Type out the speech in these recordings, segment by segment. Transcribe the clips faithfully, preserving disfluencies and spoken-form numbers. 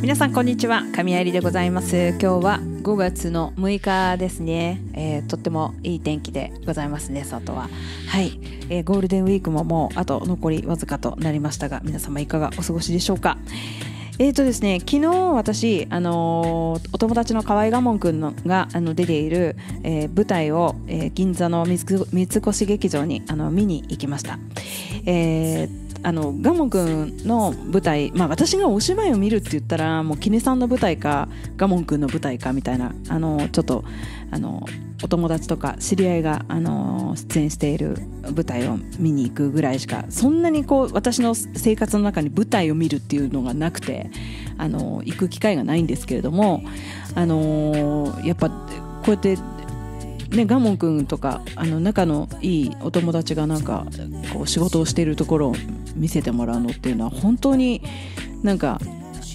皆さんこんにちは、神谷絵里でございます。今日はごがつのむいかですね、えー、とってもいい天気でございますね、外は。はい、えー、ゴールデンウィークももうあと残りわずかとなりましたが、皆様いかがお過ごしでしょうか。えーとですね、昨日私、あのー、お友達の河合我門くんのがあの出ている、えー、舞台を、えー、銀座の三越劇場にあの見に行きました。えーあの我門くんの舞台、まあ、私がお芝居を見るって言ったらもうキネさんの舞台か我門くんの舞台かみたいな、あのちょっとあのお友達とか知り合いがあの出演している舞台を見に行くぐらいしか、そんなにこう私の生活の中に舞台を見るっていうのがなくて、あの行く機会がないんですけれども、あのやっぱこうやってね、我門くんとかあの仲のいいお友達がなんかこう仕事をしているところを見せてもらうのっていうのは本当になんか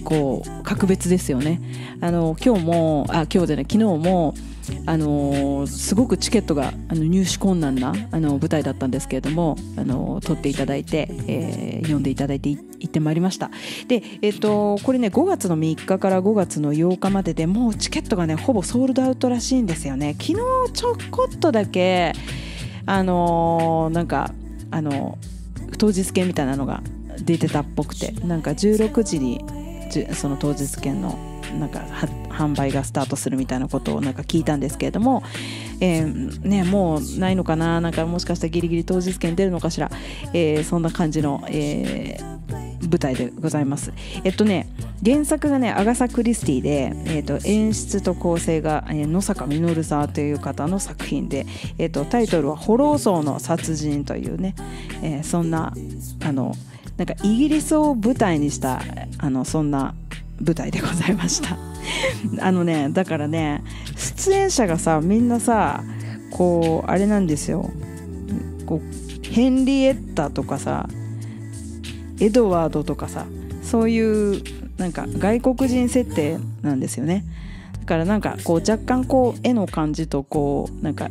こう格別ですよね。あの今日もあ今日でね昨日もあのすごくチケットがあの入手困難なあの舞台だったんですけれども、あの取っていただいて、えー、読んでいただいて行ってまいりました。で、えー、とこれねごがつのみっかからごがつのようかまででもうチケットがねほぼソールドアウトらしいんですよね。昨日ちょこっとだけあのなんかあの当日券みたいなのが出てたっぽくて、なんかじゅうろくじにその当日券のなんか販売がスタートするみたいなことをなんか聞いたんですけれども、えーね、もうないのかな、なんかもしかしたらギリギリ当日券出るのかしら、えー、そんな感じの、えー、舞台でございます。えっとね原作がねアガサ・クリスティで、えー、と演出と構成が、えー、野坂実さんという方の作品で、えー、とタイトルは「ホロー層の殺人」というね、えー、そんなあのなんかイギリスを舞台にしたあのそんな舞台でございましたあのねだからね出演者がさみんなさこうあれなんですよ、こうヘンリエッタとかさエドワードとかさ、そういうなんか外国人設定なんですよね。だからなんかこう若干こう絵の感じとこうなんか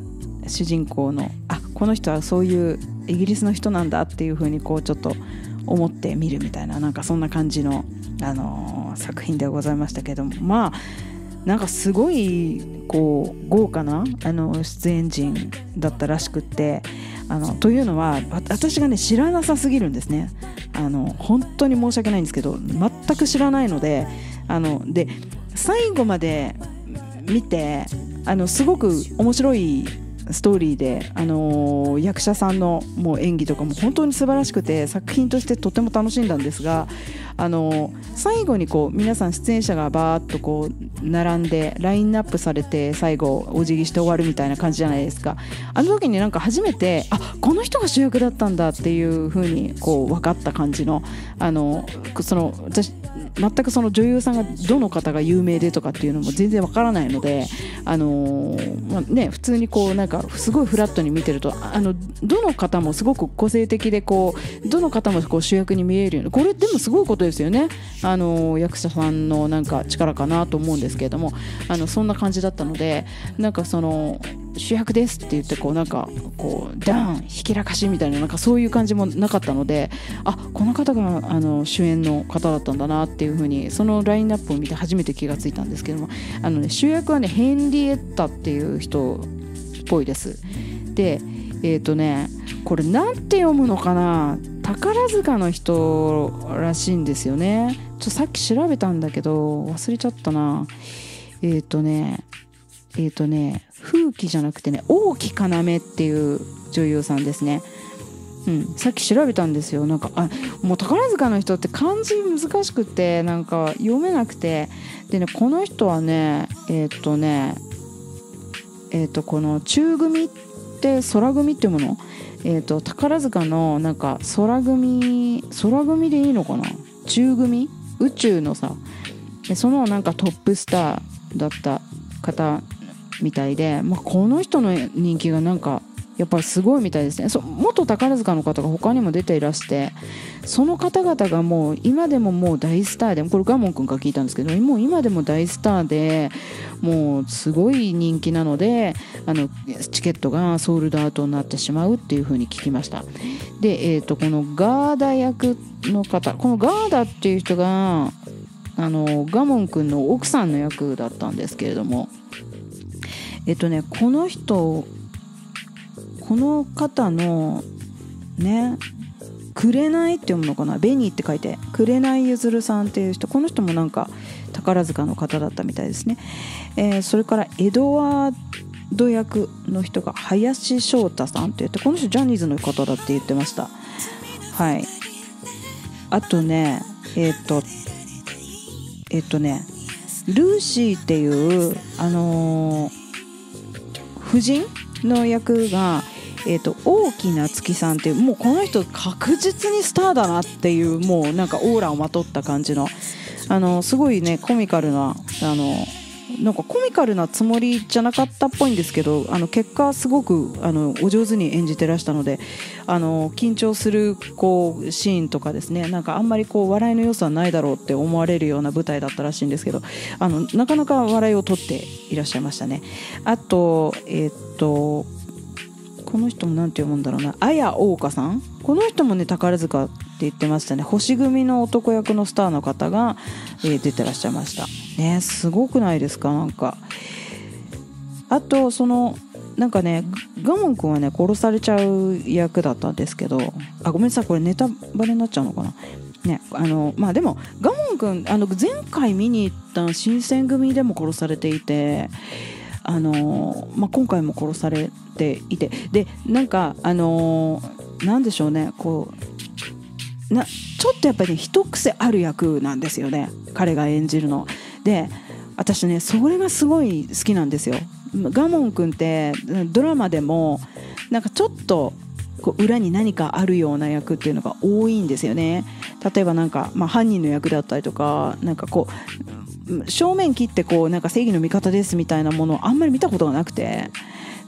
主人公のあこの人はそういうイギリスの人なんだっていう風にこうちょっと思って見るみたいな、なんかそんな感じの、あのー、作品でございましたけども、まあなんかすごいこう豪華なあの出演陣だったらしくって、あのというのは私がね知らなさすぎるんですね。あの本当に申し訳ないんですけど全く知らないので、あので最後まで見てあのすごく面白いストーリーで、あのー、役者さんのもう演技とかも本当に素晴らしくて作品としてとても楽しんだんですが、あのー、最後にこう皆さん出演者がバーッとこう並んでラインナップされて最後お辞儀して終わるみたいな感じじゃないですか。あの時になんか初めてあこの人が主役だったんだっていう風にこう分かった感じの、あのー、その私全くその女優さんがどの方が有名でとかっていうのも全然わからないので、あのーまあね、普通にこうなんかすごいフラットに見てるとあのどの方もすごく個性的でこうどの方もこう主役に見えるような、これでもすごいことですよね、あのー、役者さんのなんか力かなと思うんですけれども、あのそんな感じだったので、なんかその主役ですって言ってこうなんかこうダーンひきらかしみたいな、なんかそういう感じもなかったので、あこの方があの主演の方だったんだなっていう風にそのラインナップを見て初めて気がついたんですけども、あの、ね、主役はねヘンリエッタっていう人っぽいです。でえっとねこれなんて読むのかな、宝塚の人らしいんですよね。ちょさっき調べたんだけど忘れちゃったな。えっとねえっとね風紀じゃなくてね大木かなめっていう女優さんですね。うん、さっき調べたんですよ。なんかあもう宝塚の人って漢字難しくてなんか読めなくて、でねこの人はねえー、っとねえー、っとこの中組って空組っていうもの、えー、っと宝塚のなんか空組空組でいいのかな、中組宇宙のさそのなんかトップスターだった方みたいで、まあ、この人の人気がなんかやっぱりすごいみたいですね。そ元宝塚の方が他にも出ていらして、その方々がもう今でももう大スターで、これ我門くんから聞いたんですけどもう今でも大スターでもうすごい人気なので、あのチケットがソールドアウトになってしまうっていう風に聞きました。で、えー、とこのガーダ役の方、このガーダっていう人があのガモン君の奥さんの役だったんですけれども、えっとねこの人この方のね紅って読むのかな、紅って書いて紅ゆずるさんっていう人、この人もなんか宝塚の方だったみたいですね、えー、それからエドワード役の人が林翔太さんって言って、この人ジャニーズの方だって言ってました。はい。あとねえっとえっとねルーシーっていうあのー、夫人の役がえーと、大木夏樹さんっていう、もうこの人確実にスターだなっていう、もうなんかオーラをまとった感じの、あのすごいねコミカルな、あのなんかコミカルなつもりじゃなかったっぽいんですけど、あの結果すごくあのお上手に演じてらしたので、あの緊張するこうシーンとかですね、なんかあんまりこう笑いの要素はないだろうって思われるような舞台だったらしいんですけど、あのなかなか笑いを取っていらっしゃいましたね。あとえっ、ー、とこの人もなんて読むんだろうな、綾桜花さん、この人もね宝塚って言ってましたね。星組の男役のスターの方が、えー、出てらっしゃいましたね。すごくないですか。なんかあとそのなんかねガモン君はね殺されちゃう役だったんですけど、あごめんなさいこれネタバレになっちゃうのかなね、あのまあでもガモン君あの前回見に行った新選組でも殺されていて、あのまあ、今回も殺されていて、でなんかあのー、なんでしょうね、こうなちょっとやっぱり、ね、一癖ある役なんですよね彼が演じるので、私ねそれがすごい好きなんですよ。ガモン君ってドラマでもなんかちょっとこう裏に何かあるような役っていうのが多いんですよね。例えばなんか、まあ、犯人の役だったりとか、なんかこう正面切ってこうなんか正義の味方ですみたいなものをあんまり見たことがなくて、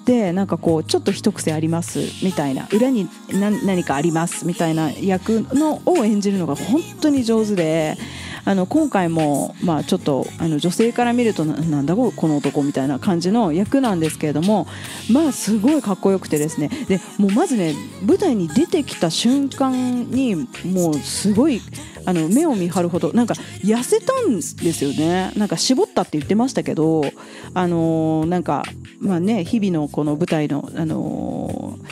でなんかこうちょっと一癖ありますみたいな、裏に何、何かありますみたいな役のを演じるのが本当に上手で、あの今回もまあちょっとあの女性から見ると な, なんだこの男みたいな感じの役なんですけれども、まあすごいかっこよくてですね、でもうまずね舞台に出てきた瞬間にもうすごいあの目を見張るほどなんか痩せたんですよね。なんか絞ったって言ってましたけど、あのー、なんかまあね日々のこの舞台の、あのー、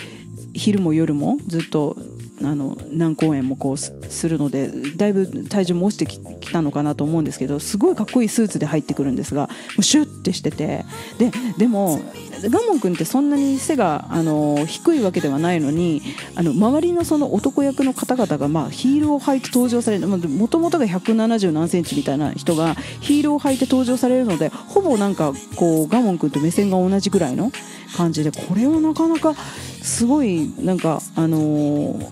昼も夜もずっとあの何公演もこうするので、だいぶ体重も落ちて き, きたのかなと思うんですけど、すごいかっこいいスーツで入ってくるんですが、もうシュッてしてて、 で, でもガモン君ってそんなに背があの低いわけではないのに、あの周り の, その男役の方々が、まあ、ヒールを履いて登場される、もともとがひゃくななじゅうなんセンチみたいな人がヒールを履いて登場されるので、ほぼなんかこうガモン君と目線が同じぐらいの感じで、これはなかなかすごいなんかあのー、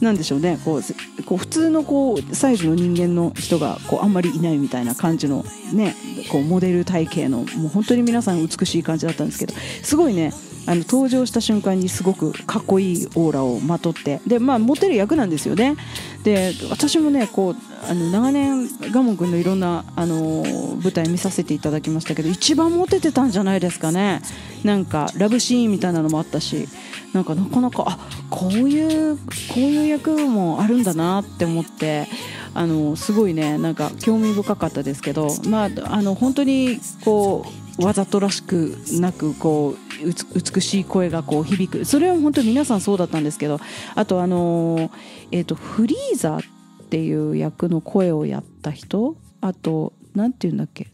なんでしょうね、こうこう普通のこうサイズの人間の人がこうあんまりいないみたいな感じのね、こうモデル体型のもう本当に皆さん美しい感じだったんですけど、すごいねあの登場した瞬間にすごくかっこいいオーラをまとって、でまあモテる役なんですよね。で私もねこうあの長年ガモン君のいろんなあの舞台見させていただきましたけど、一番モテてたんじゃないですかね。なんかラブシーンみたいなのもあったし、なんかなかなかあこういうこういう役もあるんだなって思って、あのすごいねなんか興味深かったですけど、まああの本当にこうわざとらしくなくこう美しい声がこう響く、それは本当に皆さんそうだったんですけど、あとあの、えーと、フリーザっていう役の声をやった人、あとなんていうんだっけ、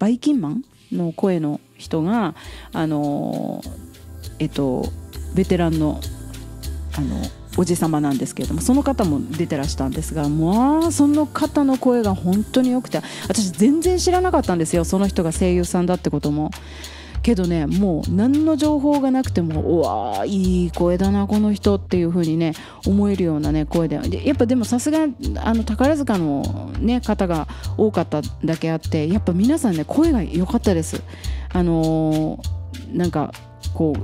バイキンマンの声の人があのえっ、ー、とベテランのあのおじさまなんですけれども、その方も出てらしたんですが、まあその方の声が本当によくて、私全然知らなかったんですよその人が声優さんだってことも。けどねもう何の情報がなくても、うわーいい声だなこの人っていう風にね思えるようなね声で、やっぱでもさすがあの宝塚の、ね、方が多かっただけあって、やっぱ皆さんね声が良かったです。あのー、なんかこう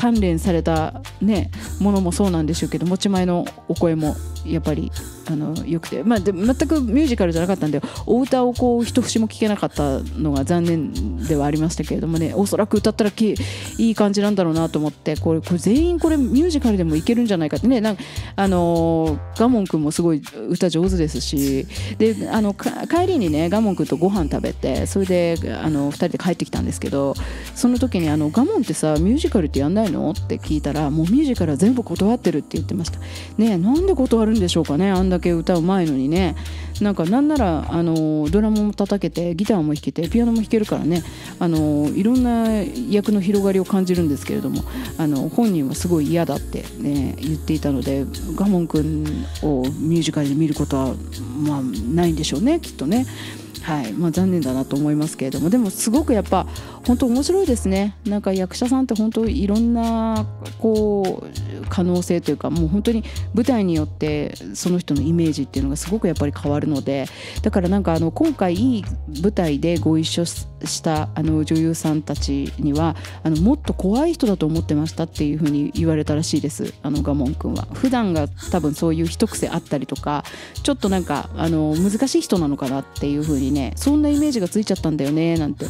鍛錬されたねものもそうなんでしょうけど、持ち前のお声もやっぱりあのよくて、まあ、で全くミュージカルじゃなかったんでお歌をこう一節も聴けなかったのが残念ではありましたけれどもね、おそらく歌ったらきいい感じなんだろうなと思って、これ、これ全員これミュージカルでもいけるんじゃないかってね、なんかあのガモン君もすごい歌上手ですし、であの帰りにねガモン君とご飯食べて、それであのふたりで帰ってきたんですけど、その時にあのガモンってさミュージカルってやんないのって聞いたら、もうミュージカルは全部断ってるって言ってましたね。えなんで断るんでしょうかね、あんだけ歌う前のにね。なんかなんならあのドラムも叩けてギターも弾けてピアノも弾けるからね、あのいろんな役の広がりを感じるんですけれども、あの本人はすごい嫌だって、ね、言っていたので、ガモン君をミュージカルで見ることは、まあ、ないんでしょうねきっとね。はい、まあ、残念だなと思いますけれども、でもすごくやっぱ本当面白いですね。なんか役者さんって本当いろんなこう可能性というか、もう本当に舞台によってその人のイメージっていうのがすごくやっぱり変わるので、だからなんかあの今回いい舞台でご一緒したあの女優さんたちにはあのもっと怖い人だと思ってましたっていうふうに言われたらしいです。あのガモン君は普段が多分そういう一癖あったりとか、ちょっとなんかあの難しい人なのかなっていうふうにね、そんなイメージがついちゃったんだよねなんて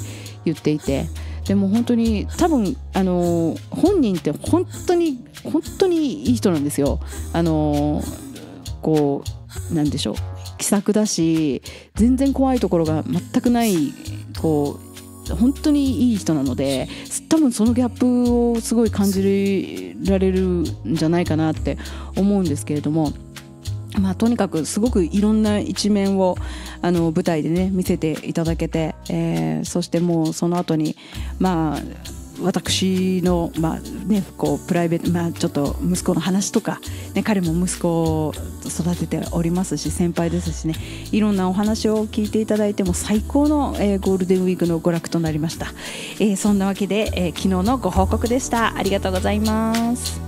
言っていて、でも本当に多分あの本人って本当に本当にいい人なんですよ。あのこうなんでしょう、気さくだし全然怖いところが全くない、こう本当にいい人なので、多分そのギャップをすごい感じられるんじゃないかなって思うんですけれども、まあ、とにかくすごくいろんな一面をあの舞台でね見せていただけて、えー、そしてもうその後にまあ私の、まあね、こうプライベート、まあ、ちょっと息子の話とか、ね、彼も息子を育てておりますし先輩ですしね、いろんなお話を聞いていただいても最高の、えー、ゴールデンウィークの娯楽となりました。えー、そんなわけで、えー、昨日のご報告でした。ありがとうございます。